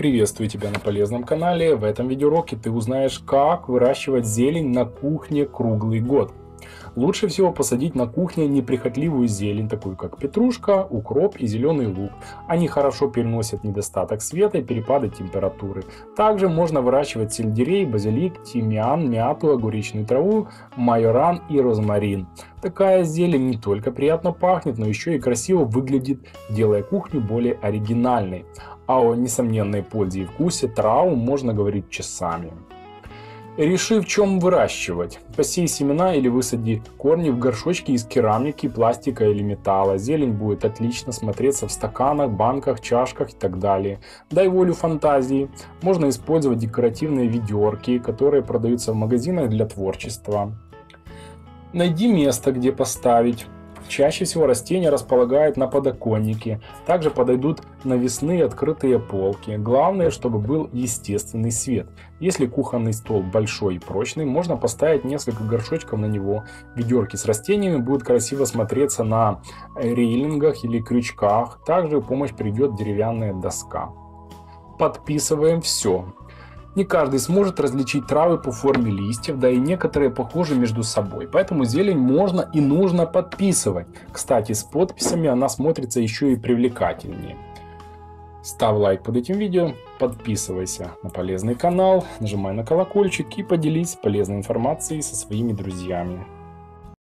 приветствую тебя на полезном канале. В этом видеоуроке ты узнаешь, как выращивать зелень на кухне круглый год. Лучше всего посадить на кухне неприхотливую зелень, такую как петрушка, укроп и зеленый лук. Они хорошо переносят недостаток света и перепады температуры. Также можно выращивать сельдерей, базилик, тимьян, мяту, огуречную траву, майоран и розмарин. Такая зелень не только приятно пахнет, но еще и красиво выглядит, делая кухню более оригинальной. А о несомненной пользе и вкусе трав можно говорить часами. Реши, в чем выращивать. Посей семена или высади корни в горшочки из керамики, пластика или металла. Зелень будет отлично смотреться в стаканах, банках, чашках и так далее. Дай волю фантазии. Можно использовать декоративные ведерки, которые продаются в магазинах для творчества. Найди место, где поставить. Чаще всего растения располагают на подоконнике. Также подойдут навесные открытые полки. Главное, чтобы был естественный свет. Если кухонный стол большой и прочный, можно поставить несколько горшочков на него. Ведерки с растениями будут красиво смотреться на рейлингах или крючках. Также в помощь придет деревянная доска. Подписываем все. Не каждый сможет различить травы по форме листьев, да и некоторые похожи между собой, поэтому зелень можно и нужно подписывать. Кстати, с подписями она смотрится еще и привлекательнее. Ставь лайк под этим видео, подписывайся на полезный канал, нажимай на колокольчик и поделись полезной информацией со своими друзьями.